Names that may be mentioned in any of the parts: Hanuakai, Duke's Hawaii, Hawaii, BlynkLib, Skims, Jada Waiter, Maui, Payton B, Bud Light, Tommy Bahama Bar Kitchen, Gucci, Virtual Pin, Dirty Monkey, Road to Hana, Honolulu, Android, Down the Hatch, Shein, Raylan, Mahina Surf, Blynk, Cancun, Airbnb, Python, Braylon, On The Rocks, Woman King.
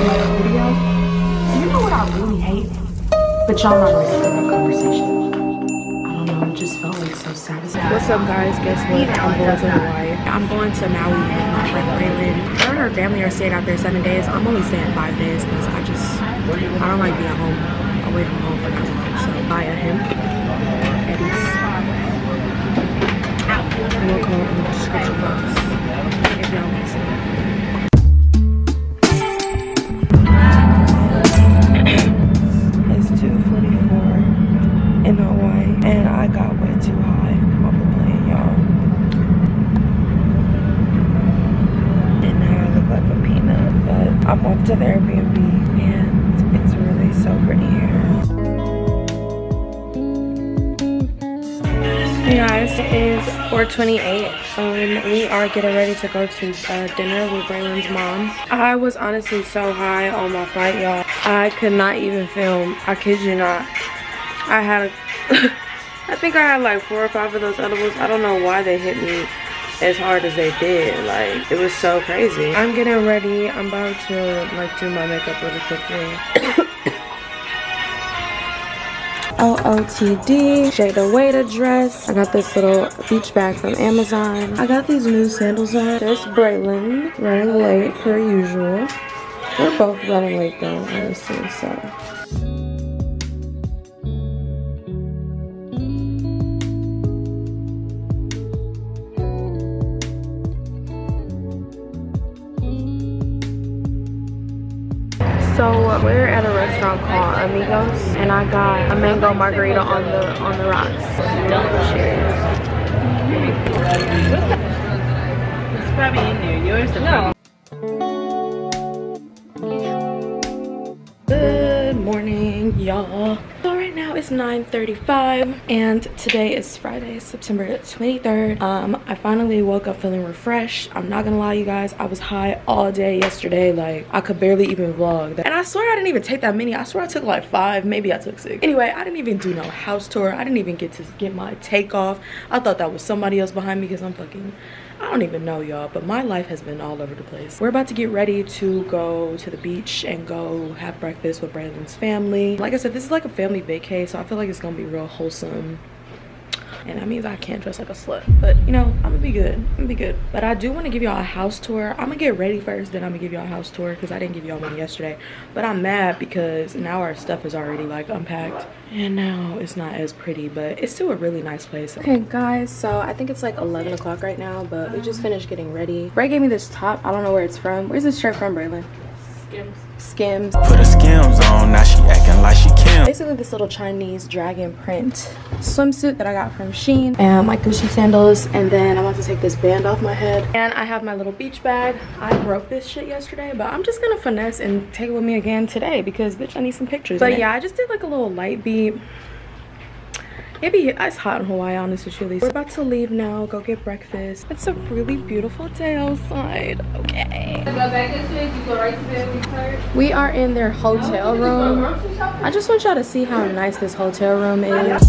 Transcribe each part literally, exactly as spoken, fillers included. in my own videos. You know what I really hate? But y'all not ready for no conversation. I don't know, it just felt like so satisfying. What's up, guys? Guess what? I'm going to Hawaii. I'm going to Maui with my friend Raylan. Her and her family are staying out there seven days. I'm only staying five days because I just, I don't like being home, away from home for that long. So, bye at him. We'll call in the description box if y'all want to see it. It's two forty-four in Hawaii, and I got way too high on the plane, y'all. And now I look like a peanut, but I'm off to the Airbnb, and it's really so pretty here. Hey guys, it is four twenty-eight. Um, we are getting ready to go to uh, dinner with Braylon's mom. I was honestly so high on my flight, y'all. I could not even film. I kid you not. I had, a I think I had like four or five of those edibles. I don't know why they hit me as hard as they did. Like, it was so crazy. I'm getting ready. I'm about to like do my makeup really quickly. L O T D, Jada Waiter dress. I got this little beach bag from Amazon. I got these new sandals on. There's Braylon, running late per usual. We're both running late though, honestly, so. So we're at a restaurant called Amigos, and I got a mango margarita on the on the rocks. Cheers. It's probably in there. Yours is no. Good morning, y'all. So right now it's nine thirty-five, and today is Friday, September twenty-third. Um, I finally woke up feeling refreshed. I'm not gonna lie, you guys, I was high all day yesterday. Like, I could barely even vlog. And I swear I didn't even take that many. I swear I took like five, maybe I took six. Anyway, I didn't even do no house tour. I didn't even get to get my takeoff. I thought that was somebody else behind me because I'm fucking, I don't even know, y'all, but my life has been all over the place. We're about to get ready to go to the beach and go have breakfast with Braylon's family. Like I said, this is like a family vacay, so I feel like it's gonna be real wholesome. And that means I can't dress like a slut, but you know, I'm gonna be good. I'm gonna be good. But I do want to give y'all a house tour. I'm gonna get ready first, then I'm gonna give y'all a house tour because I didn't give y'all one yesterday. But I'm mad because now our stuff is already like unpacked, and now it's not as pretty, but it's still a really nice place. Okay guys, so I think it's like eleven o'clock right now, but we just finished getting ready. Bray gave me this top. I don't know where it's from. Where's this shirt from, Braylon? Skims. Skims. Put her Skims on, now she acting like she can. Basically this little Chinese dragon print swimsuit that I got from Shein. And my Gucci sandals. And then I'm about to take this band off my head. And I have my little beach bag. I broke this shit yesterday, but I'm just gonna finesse and take it with me again today because bitch, I need some pictures. But yeah, I just did like a little light beat. It be, it's hot in Hawaii, honestly, truly. We're about to leave now, go get breakfast. It's a really beautiful day outside, okay. We are in their hotel room. I just want y'all to see how nice this hotel room is.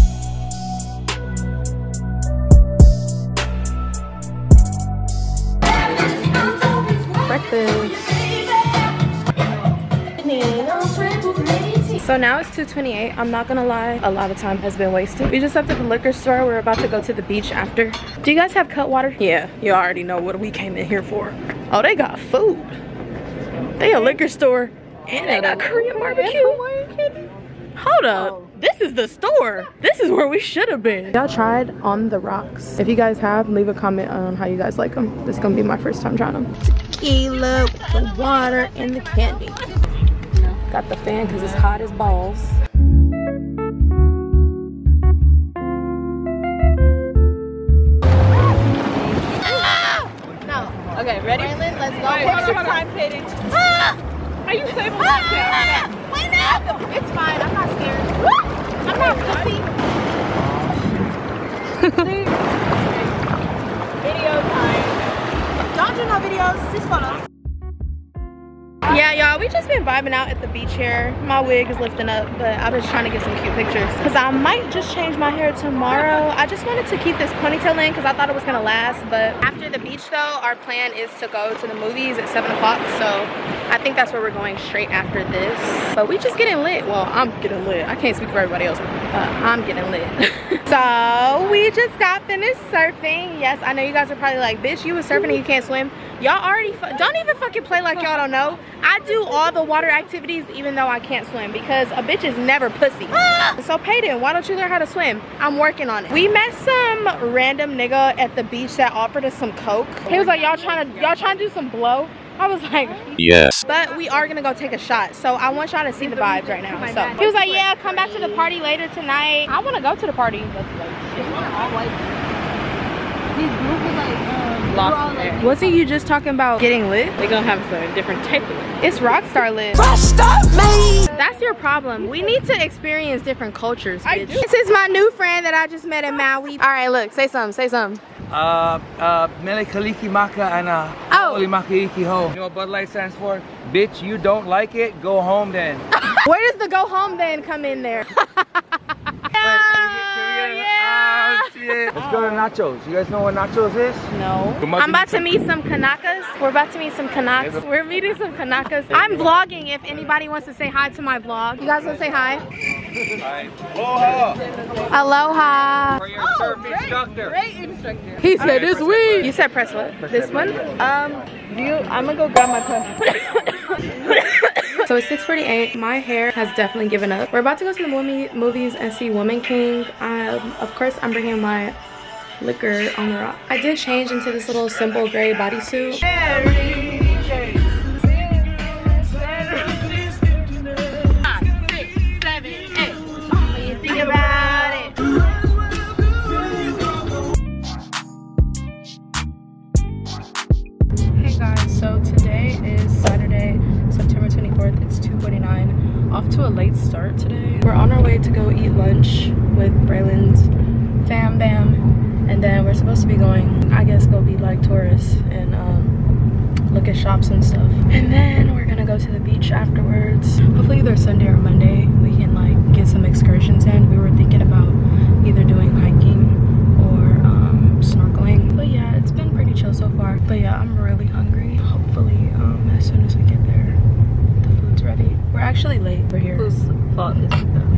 So now it's two twenty-eight. I'm not gonna lie, a lot of time has been wasted. We just left at the liquor store. We're about to go to the beach after. Do you guys have cut water? Yeah, you already know what we came in here for. Oh, they got food. They a liquor store and they got Korean barbecue. Are you kidding? Hold up. Oh. This is the store. This is where we should have been. Y'all tried On The Rocks. If you guys have, leave a comment on how you guys like them. This is gonna be my first time trying them. Tequila, the water, and the candy. Got the fan because it's hot as balls. No. Okay, ready? Raylan, let's go. Wait, hold on, time, Katie. Ah! Are you safe on that? Wait up! It's fine. I'm not scared. I'm not pussy. Video time. Don't do no videos. Just photos. Yeah, y'all, we just been vibing out at the beach here. My wig is lifting up, but I was trying to get some cute pictures because I might just change my hair tomorrow. I just wanted to keep this ponytail in because I thought it was gonna last. But after the beach though, our plan is to go to the movies at seven o'clock, so I think that's where we're going straight after this. But we just getting lit. Well, I'm getting lit. I can't speak for everybody else. Uh, I'm getting lit. So we just got finished surfing. Yes, I know you guys are probably like, bitch, you was surfing and you can't swim. Y'all already, don't even fucking play like y'all don't know. I do all the water activities even though I can't swim because a bitch is never pussy. So Peyton, why don't you learn how to swim? I'm working on it. We met some random nigga at the beach that offered us some coke. He was like, y'all trying to, y'all trying to do some blow? I was like, yes. But we are gonna go take a shot. So I want y'all to see the vibes right now. So he was like, yeah, come back to the party later tonight. I wanna go to the party. Like, wasn't you just talking about getting lit? They're gonna have a different type of lit. It's rockstar lit. Stop me! That's your problem. We need to experience different cultures, bitch. This is my new friend that I just met in Maui. All right, look, say something, say something. Uh, uh, Mele Kaliki Maka and uh, oh. Oli Maka Iki Ho. You know what Bud Light stands for? Bitch, you don't like it, go home then. Where does the go home then come in there? Let's go to nachos. You guys know what nachos is? No. I'm about to meet some Kanakas. We're about to meet some Kanaks. We're meeting some Kanakas. I'm vlogging if anybody wants to say hi to my vlog. You guys want to say hi? Hi. Aloha. Aloha. For your surf instructor. Great instructor. He said this week. You said press what? This one? Um, do you, I'm gonna go grab my purse. So it's six forty-eight. My hair has definitely given up. We're about to go to the movie, movies and see Woman King. Um, of course, I'm bringing my liquor on the rock. I did change into this little simple gray bodysuit. Hey guys, so today is Saturday, September twenty-fourth. It's two forty-nine. Off to a late start today. We're on our way to go eat lunch with Braylon's fam bam, and then we're supposed to be going, I guess, go be like tourists and um, look at shops and stuff, and then we're gonna go to the beach afterwards. Hopefully either Sunday or Monday we can like get some excursions in. We were thinking about either doing hiking or um, snorkeling, but yeah, it's been pretty chill so far. But yeah, I'm really hungry. Hopefully um, as soon as we get there ready. We're actually late. We're here. Whose fault is it though?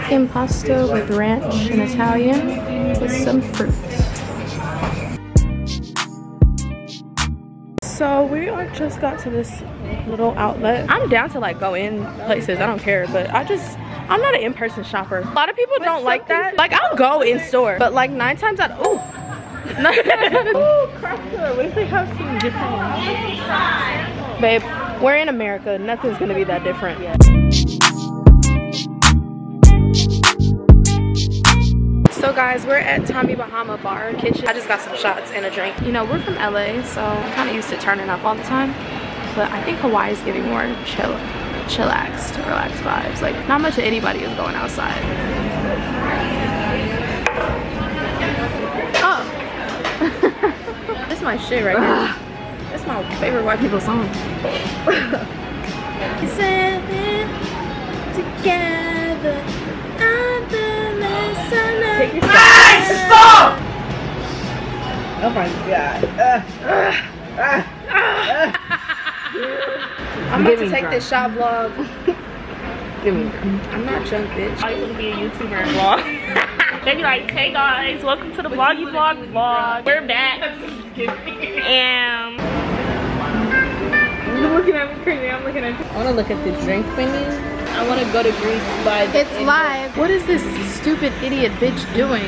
Chicken pasta with ranch and Italian with some fruit. So we are just got to this little outlet. I'm down to like go in places. I don't care, but I just I'm not an in-person shopper. A lot of people don't like that. Like I'll go in store, but like nine times out. Ooh. Oh, cracker. What if they have some different? Babe, we're in America. Nothing's gonna be that different. So guys, we're at Tommy Bahama Bar Kitchen. I just got some shots and a drink. You know, we're from L A, so I'm kind of used to turning up all the time. But I think Hawaii is giving more chill, chillaxed, relaxed vibes. Like, not much of anybody is going outside. This is my shit right here. That's my favorite white people song. Together, I'm the hey, stop! Oh my god. Uh, uh, uh, uh. I'm about to take this shot vlog. Give me. I'm not drunk, bitch. I want to be a YouTuber and vlog. They be like, hey guys, welcome to the vloggy vlog vlog. We're back. And you're looking at me crazy. I'm looking at you. I want to look at the drink menu. I want to go to Greece by the It's live. What is this stupid idiot bitch doing?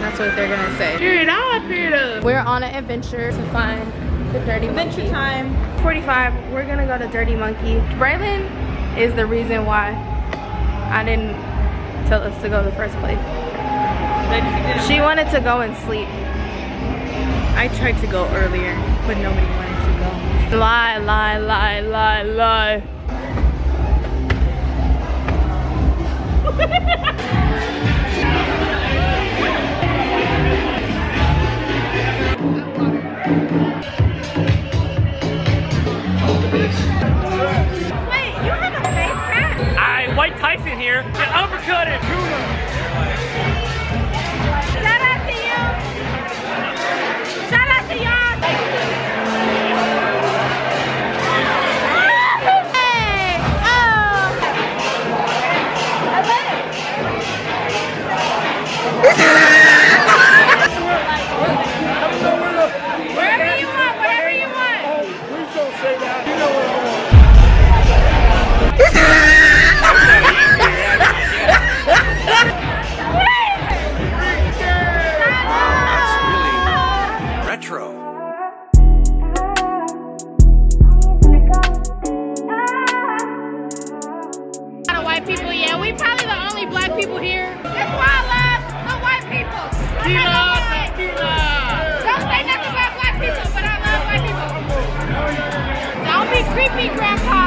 That's what they're going to say. Period up, period up. We're on an adventure to find the Dirty Monkey. Adventure time. forty-five. We're going to go to Dirty Monkey. Braylon is the reason why I didn't tell us to go in the first place. She wanted to go and sleep. I tried to go earlier, but nobody wanted to go. Lie, lie, lie, lie, lie. Wait, you have a face crack? I, White Tyson here, and uppercut it. Shout out to you! Shout out to y'all! me, Grandpa.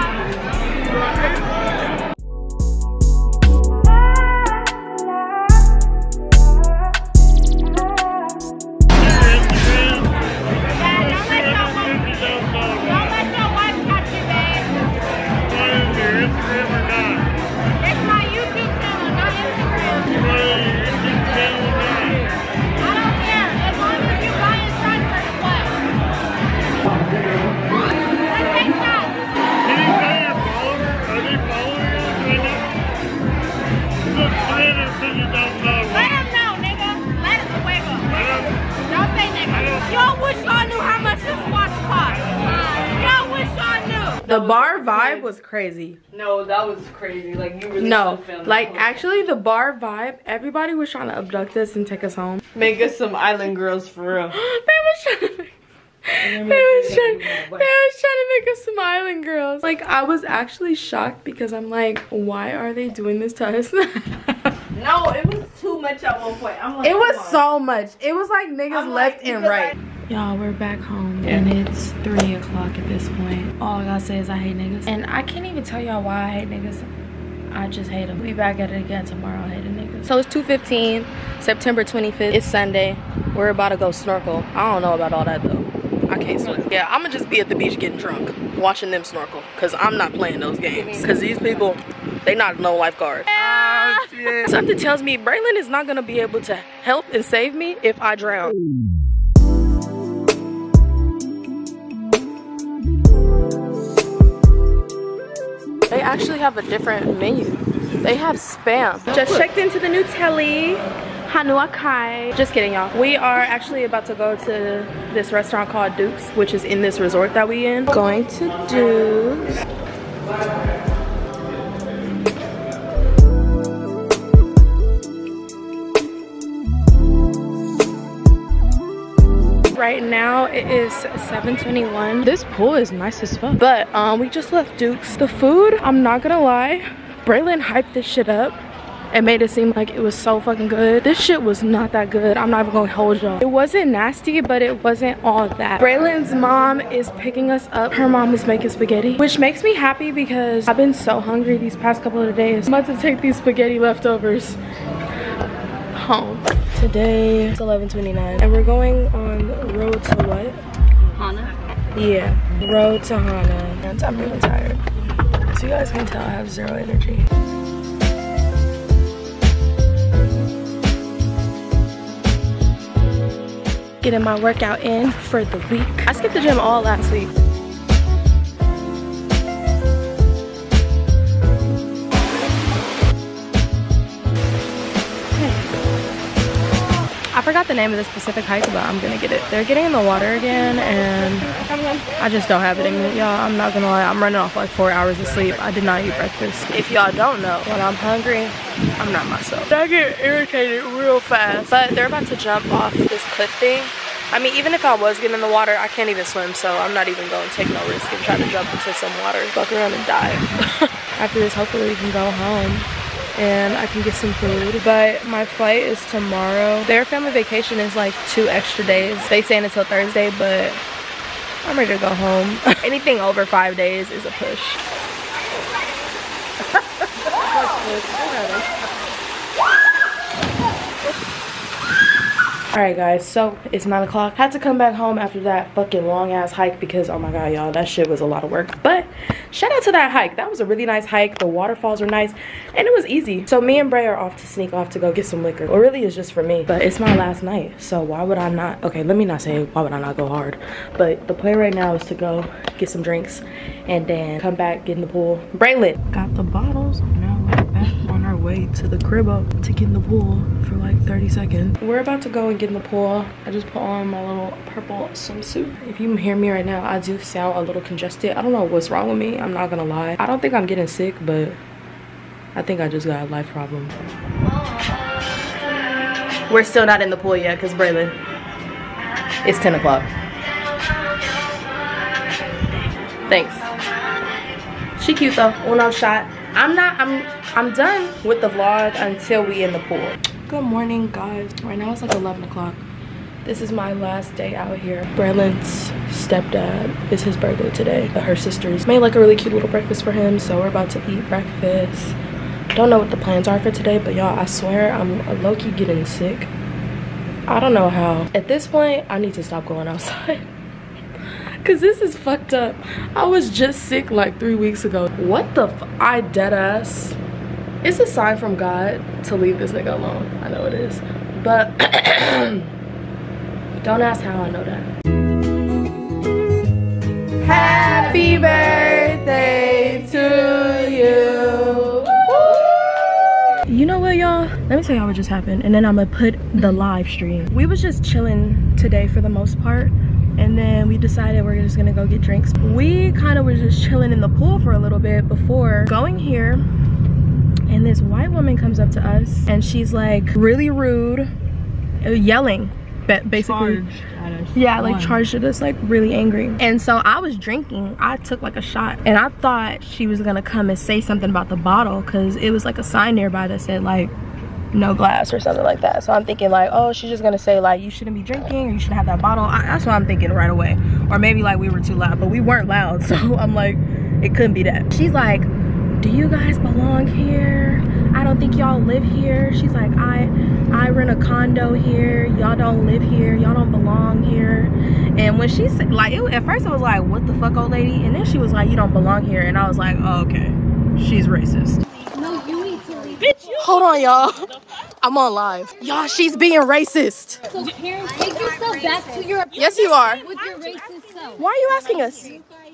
The bar vibe was crazy. No, that was crazy. Like, you really no, like, actually, the bar vibe, everybody was trying to abduct us and take us home. Make us some island girls for real. They was trying to make, they was trying, they was trying to make us some island girls. Like, I was actually shocked because I'm like, why are they doing this to us? No, it was too much at one point. I'm like, it was on. so much. It was like niggas I'm left like, and right. Y'all, we're back home, yeah. And it's three o'clock at this point. All I gotta say is I hate niggas. And I can't even tell y'all why I hate niggas. I just hate them. We back at it again tomorrow, I hate a nigga. So it's two fifteen, September twenty-fifth. It's Sunday. We're about to go snorkel. I don't know about all that, though. I can't swim. Yeah, I'ma just be at the beach getting drunk, watching them snorkel. Cause I'm not playing those games. Cause these people, they not no lifeguard. Ah, shit. Something tells me Braylon is not gonna be able to help and save me if I drown. They actually have a different menu. They have spam. Just checked into the new telly, Hanuakai. Just kidding, y'all. We are actually about to go to this restaurant called Duke's, which is in this resort that we in. Going to Duke's. Right now it is seven twenty-one. This pool is nice as fuck. But um, we just left Duke's. The food, I'm not gonna lie, Braylon hyped this shit up and made it seem like it was so fucking good. This shit was not that good. I'm not even gonna hold y'all. It wasn't nasty, but it wasn't all that. Braylon's mom is picking us up. Her mom is making spaghetti, which makes me happy because I've been so hungry these past couple of days. I'm about to take these spaghetti leftovers home. Today it's eleven twenty-nine and we're going on Road to what? Hana? Yeah, Road to Hana. And I'm really tired. So you guys can tell I have zero energy. Getting my workout in for the week. I skipped the gym all last week. I forgot the name of this specific hike, but I'm gonna get it. They're getting in the water again, and I just don't have it in me, y'all. I'm not gonna lie, I'm running off like four hours of sleep. I did not eat breakfast. If y'all don't know, when I'm hungry, I'm not myself. I get irritated real fast. But they're about to jump off this cliff thing. I mean, even if I was getting in the water, I can't even swim, so I'm not even gonna take no risk and try to jump into some water. Fuck around and die. After this, hopefully we can go home and I can get some food, but my flight is tomorrow. Their family vacation is like two extra days. They stay until Thursday, but I'm ready to go home. Anything over five days is a push. All right, guys, so it's nine o'clock. Had to come back home after that fucking long ass hike because, oh my God, y'all, that shit was a lot of work. But shout out to that hike. That was a really nice hike. The waterfalls were nice and it was easy. So me and Bray are off to sneak off to go get some liquor. Well, really it's just for me, but it's my last night. So why would I not? Okay, let me not say why would I not go hard, but the plan right now is to go get some drinks and then come back, get in the pool. Braylon got the bottles. Now we're back on our way to the crib up to get in the pool for like thirty seconds. We're about to go and get in the pool. I just put on my little purple swimsuit. If you hear me right now, I do sound a little congested. I don't know what's wrong with me. I'm not gonna lie. I don't think I'm getting sick, but I think I just got a life problem. We're still not in the pool yet, cause Braylon, it's ten o'clock. Thanks. She cute though, one-off shot. I'm not, I'm, I'm done with the vlog until we in the pool. Good morning, guys. Right now it's like eleven o'clock. This is my last day out here. Braylon's stepdad, it's his birthday today. Her sisters made like a really cute little breakfast for him, so we're about to eat breakfast. Don't know what the plans are for today, but y'all, I swear I'm low-key getting sick. I don't know how. At this point, I need to stop going outside. Cause this is fucked up. I was just sick like three weeks ago. What the f- I dead ass. It's a sign from God to leave this nigga alone. I know it is. But don't ask how I know that. Happy birthday to you. You know what, y'all, let me tell y'all what just happened, and then I'm gonna put the live stream. We was just chilling today for the most part, and then we decided we're just gonna go get drinks. We kind of was just chilling in the pool for a little bit before going here, and this white woman comes up to us and she's like really rude, yelling basically. Charged at us. Yeah, like charged at us, like really angry. And so I was drinking, I took like a shot, and I thought she was gonna come and say something about the bottle, cause it was like a sign nearby that said like no glass or something like that. So I'm thinking like, oh, she's just gonna say like you shouldn't be drinking, or you shouldn't have that bottle. I, that's what I'm thinking right away. Or maybe like we were too loud, but we weren't loud, so I'm like, it couldn't be that. She's like, do you guys belong here? I don't think y'all live here. She's like, I I rent a condo here. Y'all don't live here. Y'all don't belong here. And when she said, like, it, at first I was like, what the fuck, old lady? And then she was like, you don't belong here. And I was like, oh, okay, she's racist. No, you need to leave. Bitch, you hold on, y'all. I'm on live. Y'all, she's being racist. So Karen, take yourself back to your... Yes, you are. With your racist self. Why are you asking us?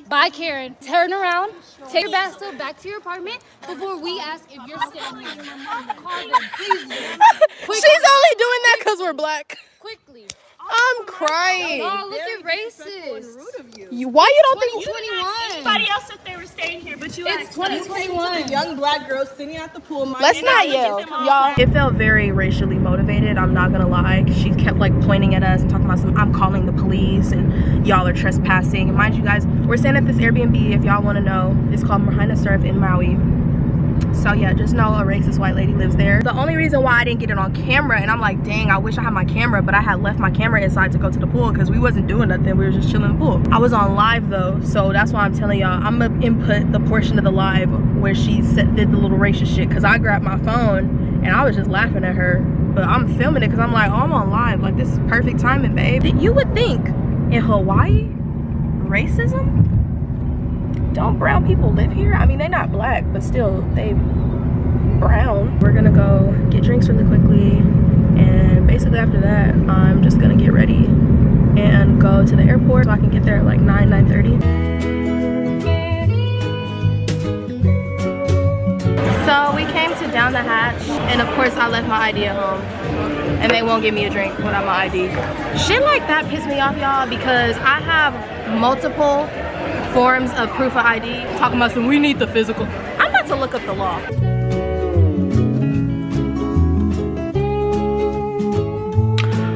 Bye, Karen. Turn around. Take your basket back, back to your apartment before we ask if you're still in your call them. Please. She's only doing that because we're black. Quickly. I'm crying. Oh, look at racist. Rude of you. Why you don't think twenty twenty-one? Anybody else if they were staying here, but you. It's twenty twenty-one. Young black girls sitting at the pool. Let's not yell, y'all. It felt very racially motivated. I'm not gonna lie. She kept like pointing at us and talking about some. I'm calling the police and y'all are trespassing. And mind you, guys, we're staying at this Airbnb. If y'all want to know, it's called Mahina Surf in Maui. So yeah, just know a racist white lady lives there. The only reason why I didn't get it on camera, and I'm like, dang, I wish I had my camera, but I had left my camera inside to go to the pool because we wasn't doing nothing. We were just chilling in the pool. I was on live though, so that's why I'm telling y'all, I'm gonna input the portion of the live where she said, did the little racist shit, because I grabbed my phone and I was just laughing at her. But I'm filming it because I'm like, oh, I'm on live. Like, this is perfect timing, babe. You would think in Hawaii, racism? Don't brown people live here? I mean, they're not black, but still, they brown. We're gonna go get drinks really quickly, and basically after that, I'm just gonna get ready and go to the airport so I can get there at like nine, nine thirty. So we came to Down the Hatch, and of course I left my I D at home, and they won't give me a drink without my I D. Shit like that pissed me off, y'all, because I have multiple forms of proof of I D, talking about some, we need the physical. I'm about to look up the law.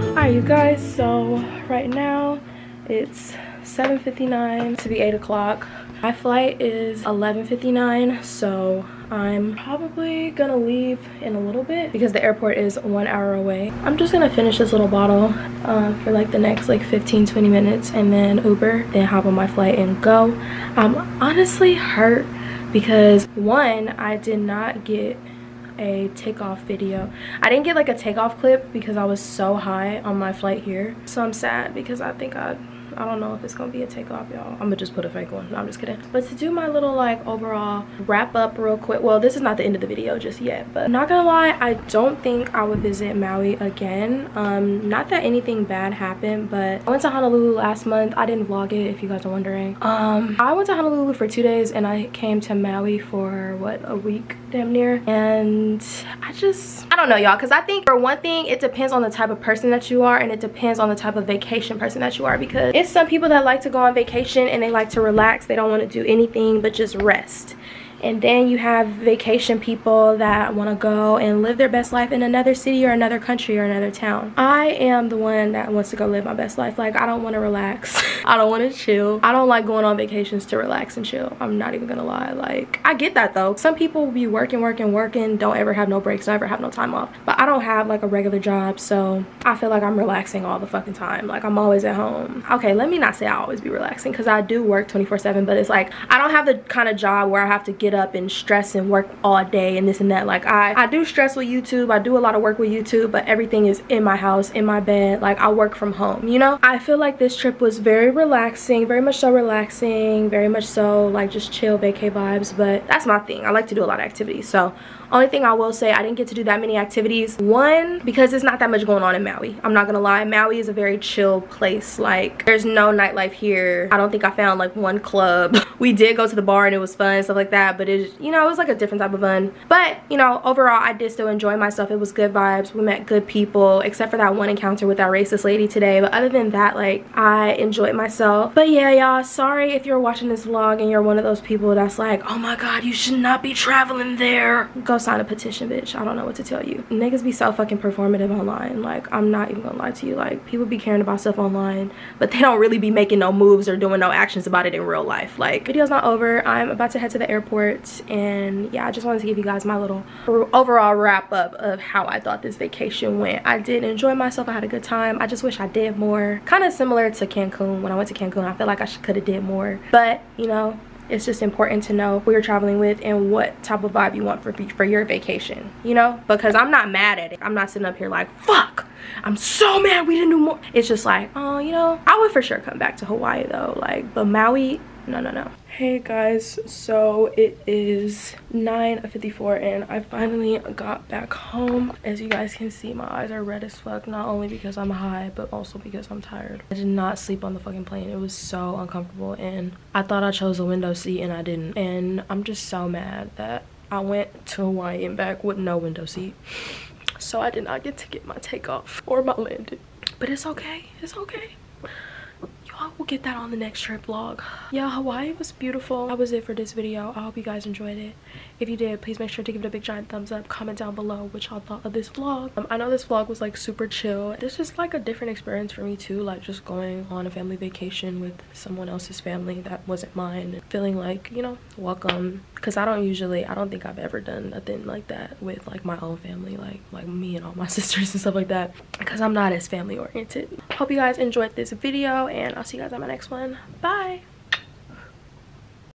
All right, you guys, so right now it's seven fifty-nine, to be eight o'clock. My flight is eleven fifty-nine, so I'm probably gonna leave in a little bit because the airport is one hour away. I'm just gonna finish this little bottle um, for like the next like fifteen, twenty minutes, and then Uber, then hop on my flight and go. I'm honestly hurt because one, I did not get a takeoff video. I didn't get like a takeoff clip because I was so high on my flight here. So I'm sad because I think I I don't know if it's gonna be a takeoff, y'all. I'm gonna just put a fake one. No, I'm just kidding. But to do my little like overall wrap up real quick, well, this is not the end of the video just yet, but I'm not gonna lie, I don't think I would visit Maui again. Um not that anything bad happened, but I went to Honolulu last month. I didn't vlog it, if you guys are wondering. um I went to Honolulu for two days and I came to Maui for what, a week damn near, and I just I don't know, y'all, because I think for one thing it depends on the type of person that you are, and it depends on the type of vacation person that you are, because it's some people that like to go on vacation and they like to relax. They don't want to do anything but just rest. And then you have vacation people that want to go and live their best life in another city or another country or another town. I am the one that wants to go live my best life. Like, I don't want to relax. I don't want to chill. I don't like going on vacations to relax and chill. I'm not even gonna lie. Like, I get that though. Some people will be working, working, working, don't ever have no breaks, never have no time off. But I don't have like a regular job, so I feel like I'm relaxing all the fucking time. Like, I'm always at home. Okay, let me not say I always be relaxing, because I do work twenty-four seven, but it's like I don't have the kind of job where I have to get up and stress and work all day and this and that. Like, I, I do stress with YouTube. I do a lot of work with YouTube, but everything is in my house, in my bed. Like, I work from home, you know? I feel like this trip was very relaxing, very much so relaxing, very much so like just chill vacay vibes, but that's my thing. I like to do a lot of activities. So only thing I will say, I didn't get to do that many activities. One, because it's not that much going on in Maui. I'm not gonna lie. Maui is a very chill place. Like, there's no nightlife here. I don't think I found like one club. We did go to the bar and it was fun, stuff like that, but it, you know, it was like a different type of fun. But, you know, overall, I did still enjoy myself. It was good vibes. We met good people, except for that one encounter with that racist lady today. But other than that, like, I enjoyed myself. But yeah, y'all, sorry if you're watching this vlog and you're one of those people that's like, oh my God, you should not be traveling there. Go sign a petition, bitch. I don't know what to tell you. Niggas be so fucking performative online. Like, I'm not even gonna lie to you. Like, people be caring about stuff online, but they don't really be making no moves or doing no actions about it in real life. Like, video's not over. I'm about to head to the airport, and yeah, I just wanted to give you guys my little overall wrap up of how I thought this vacation went. I did enjoy myself. I had a good time. I just wish I did more. Kind of similar to Cancun. When I went to Cancun, I feel like I could have did more, but you know, it's just important to know who you're traveling with and what type of vibe you want for, for your vacation, you know? Because I'm not mad at it. I'm not sitting up here like, fuck, I'm so mad we didn't do more. It's just like, oh, you know, I would for sure come back to Hawaii though. Like, but Maui, no, no, no. Hey guys, so it is nine fifty-four and I finally got back home. As you guys can see, my eyes are red as fuck, not only because I'm high, but also because I'm tired. I did not sleep on the fucking plane. It was so uncomfortable, and I thought I chose a window seat and I didn't. And I'm just so mad that I went to Hawaii and back with no window seat. So I did not get to get my takeoff or my landing. But it's okay, it's okay. I will get that on the next trip vlog. Yeah, Hawaii was beautiful. That was it for this video. I hope you guys enjoyed it. If you did, please make sure to give it a big giant thumbs up. Comment down below what y'all thought of this vlog. Um, I know this vlog was like super chill. This is like a different experience for me too. Like, just going on a family vacation with someone else's family that wasn't mine. Feeling like, you know, welcome. Because I don't usually, I don't think I've ever done nothing like that with like my own family. Like, like me and all my sisters and stuff like that. Because I'm not as family oriented. Hope you guys enjoyed this video, and I'll see you guys on my next one. Bye.